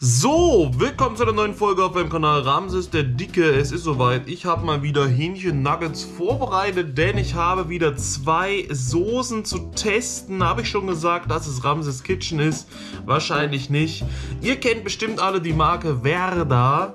So, willkommen zu einer neuen Folge auf meinem Kanal Ramses der Dicke. Es ist soweit, ich habe mal wieder Hähnchen-Nuggets vorbereitet, denn ich habe wieder zwei Soßen zu testen. Habe ich schon gesagt, dass es Ramses Kitchen ist? Wahrscheinlich nicht. Ihr kennt bestimmt alle die Marke Werder.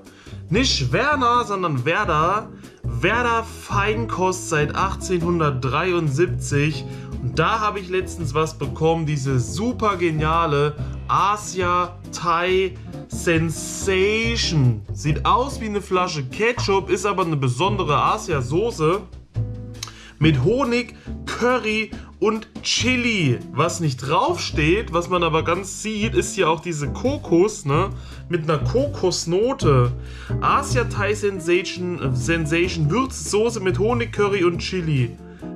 Nicht Werner, sondern Werder. Werder Feinkost seit 1873. Und da habe ich letztens was bekommen, diese super geniale Asia Thai Sensation. Sieht aus wie eine Flasche Ketchup, ist aber eine besondere Asia-Soße mit Honig, Curry und Chili. Was nicht draufsteht, was man aber ganz sieht, ist hier auch diese Kokos, ne? Mit einer Kokosnote. Asia Thai Sensation Würzsoße mit Honig, Curry und Chili.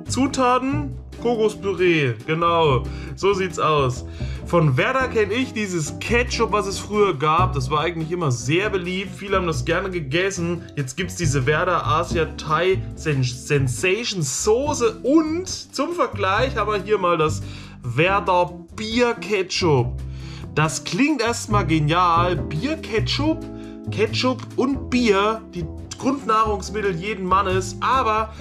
Zutaten? Kokospüree, genau, so sieht's aus. Von Werder kenne ich dieses Ketchup, was es früher gab. Das war eigentlich immer sehr beliebt, viele haben das gerne gegessen. Jetzt gibt es diese Werder Asia Thai Sensation Soße und zum Vergleich haben wir hier mal das Werder Bier Ketchup. Das klingt erstmal genial, Bier Ketchup, Ketchup und Bier, die Grundnahrungsmittel jeden Mannes, aber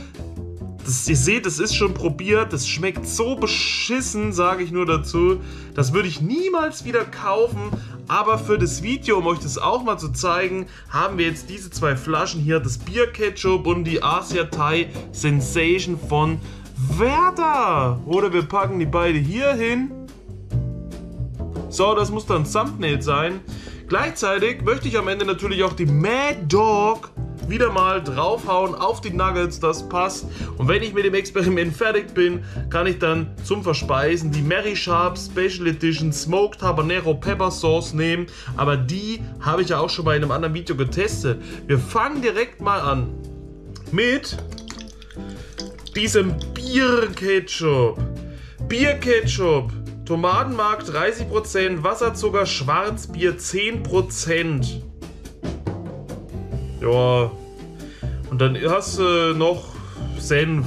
das, ihr seht, es ist schon probiert, das schmeckt so beschissen, sage ich nur dazu. Das würde ich niemals wieder kaufen, aber für das Video, um euch das auch mal zu zeigen, haben wir jetzt diese zwei Flaschen hier, das Bier-Ketchup und die Asia Thai Sensation von Werder. Oder wir packen die beide hier hin. So, das muss dann ein Thumbnail sein. Gleichzeitig möchte ich am Ende natürlich auch die MAD DOG wieder mal draufhauen auf die Nuggets, das passt. Und wenn ich mit dem Experiment fertig bin, kann ich dann zum Verspeisen die Mary Sharp Special Edition Smoked Habanero Pepper Sauce nehmen. Aber die habe ich ja auch schon bei einem anderen Video getestet. Wir fangen direkt mal an mit diesem Bier-Ketchup. Bier-Ketchup, Tomatenmark 30%, Wasserzucker, Schwarzbier 10%. Ja, und dann hast du noch Senf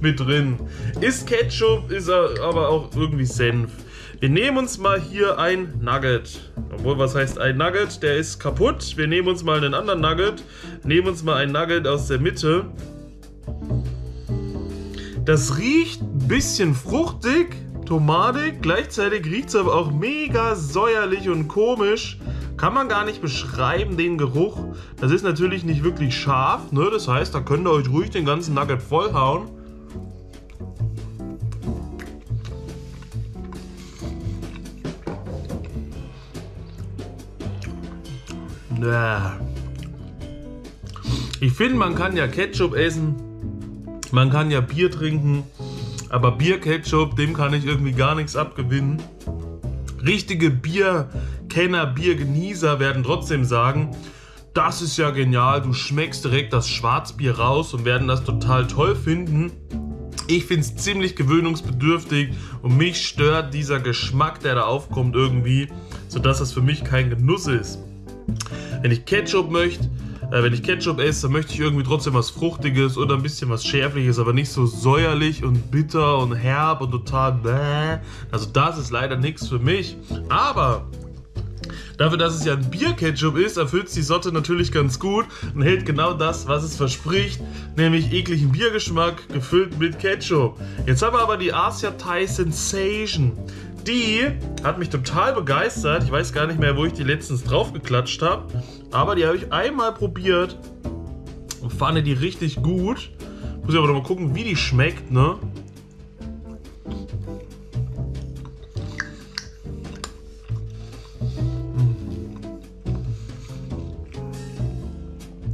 mit drin. Ist Ketchup, ist aber auch irgendwie Senf. Wir nehmen uns mal hier ein Nugget. Obwohl, was heißt ein Nugget? Der ist kaputt. Wir nehmen uns mal einen anderen Nugget. Nehmen uns mal ein Nugget aus der Mitte. Das riecht ein bisschen fruchtig, tomatig. Gleichzeitig riecht es aber auch mega säuerlich und komisch. Kann man gar nicht beschreiben, den Geruch. Das ist natürlich nicht wirklich scharf, ne? Das heißt, da könnt ihr euch ruhig den ganzen Nugget vollhauen. Ich finde, man kann ja Ketchup essen, man kann ja Bier trinken, aber Bier-Ketchup, dem kann ich irgendwie gar nichts abgewinnen. Richtige Bierkenner, Biergenießer werden trotzdem sagen, das ist ja genial, du schmeckst direkt das Schwarzbier raus und werden das total toll finden. Ich finde es ziemlich gewöhnungsbedürftig und mich stört dieser Geschmack, der da aufkommt irgendwie, sodass das für mich kein Genuss ist. Wenn ich Ketchup esse, dann möchte ich irgendwie trotzdem was Fruchtiges oder ein bisschen was Schärfliches, aber nicht so säuerlich und bitter und herb und total bäh. Also das ist leider nichts für mich. Aber dafür, dass es ja ein Bier-Ketchup ist, erfüllt es die Sorte natürlich ganz gut und hält genau das, was es verspricht, nämlich ekligen Biergeschmack gefüllt mit Ketchup. Jetzt haben wir aber die Asia Thai Sensation. Die hat mich total begeistert. Ich weiß gar nicht mehr, wo ich die letztens drauf geklatscht habe. Aber die habe ich einmal probiert und fand die richtig gut. Muss ich aber noch mal gucken, wie die schmeckt, ne?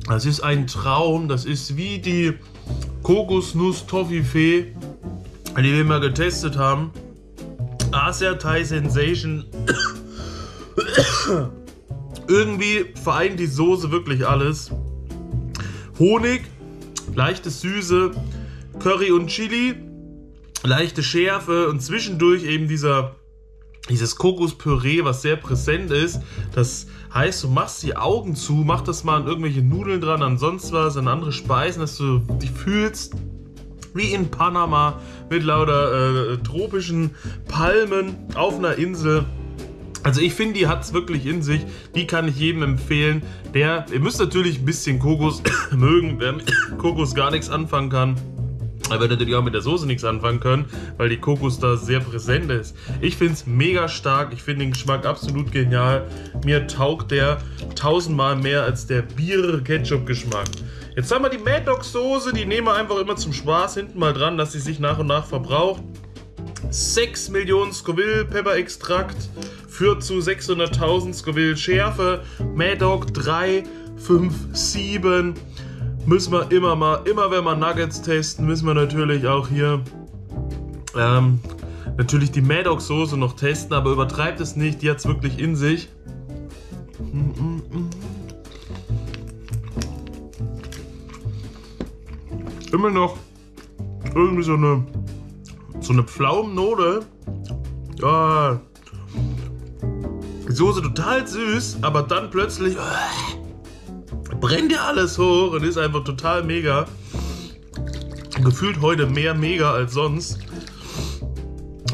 Das ist ein Traum. Das ist wie die Kokosnuss-Toffifee, die wir mal getestet haben. Asia Thai Sensation. Irgendwie vereint die Soße wirklich alles. Honig, leichte Süße, Curry und Chili, leichte Schärfe und zwischendurch eben dieses Kokospüree, was sehr präsent ist. Das heißt, du machst die Augen zu, mach das mal an irgendwelche Nudeln dran, an sonst was, an andere Speisen, dass du dich fühlst wie in Panama mit lauter tropischen Palmen auf einer Insel. Also ich finde, die hat es wirklich in sich. Die kann ich jedem empfehlen. Ihr müsst natürlich ein bisschen Kokos mögen, wer mit Kokos gar nichts anfangen kann. Aber natürlich auch mit der Soße nichts anfangen können, weil die Kokos da sehr präsent ist. Ich finde es mega stark. Ich finde den Geschmack absolut genial. Mir taugt der 1000-mal mehr als der Bier-Ketchup-Geschmack. Jetzt haben wir die Mad Dog Soße. Die nehmen wir einfach immer zum Spaß hinten mal dran, dass sie sich nach und nach verbraucht. 6 Millionen Scoville Pepper-Extrakt führt zu 600.000 Scoville Schärfe. MAD DOG 357. Müssen wir immer wenn wir Nuggets testen, müssen wir natürlich auch hier natürlich die MAD DOG Soße noch testen, aber übertreibt es nicht, die hat es wirklich in sich. Immer noch irgendwie so eine Pflaumennote. Ja. Die Soße total süß, aber dann plötzlich brennt ja alles hoch und ist einfach total mega. Gefühlt heute mehr mega als sonst.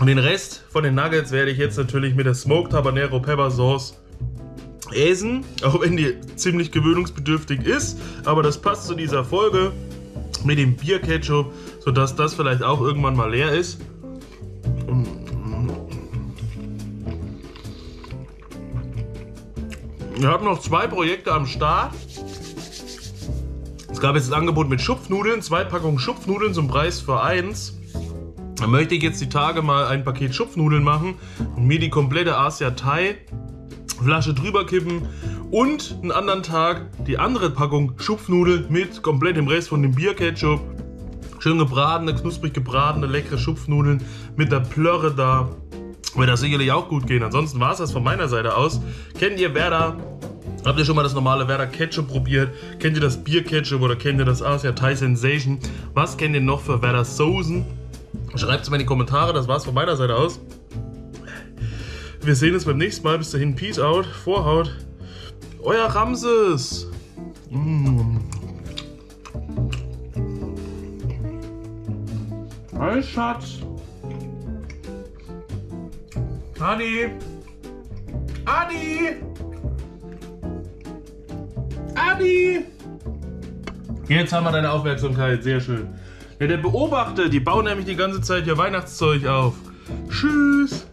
Und den Rest von den Nuggets werde ich jetzt natürlich mit der Smoked Habanero Pepper Sauce essen, auch wenn die ziemlich gewöhnungsbedürftig ist, aber das passt zu dieser Folge mit dem Bier Ketchup, sodass das vielleicht auch irgendwann mal leer ist. Ich habe noch zwei Projekte am Start. Es gab jetzt das Angebot mit Schupfnudeln, 2 Packungen Schupfnudeln zum Preis für 1. Da möchte ich jetzt die Tage mal ein Paket Schupfnudeln machen und mir die komplette Asia Thai Flasche drüber kippen und einen anderen Tag die andere Packung Schupfnudeln mit komplett dem Rest von dem Bier-Ketchup. Schön gebratene, knusprig gebratene, leckere Schupfnudeln mit der Plörre da. Wird das sicherlich auch gut gehen. Ansonsten war es das von meiner Seite aus. Kennt ihr Werder? Habt ihr schon mal das normale Werder Ketchup probiert? Kennt ihr das Bier Ketchup oder kennt ihr das Asia Thai Sensation? Was kennt ihr noch für Werder Soßen? Schreibt es mal in die Kommentare. Das war's von meiner Seite aus. Wir sehen uns beim nächsten Mal. Bis dahin, Peace out, Vorhaut. Euer Ramses. Hi Schatz. Adi! Adi! Adi! Jetzt haben wir deine Aufmerksamkeit, sehr schön. Ja, der Beobachter, die bauen nämlich die ganze Zeit ihr Weihnachtszeug auf. Tschüss!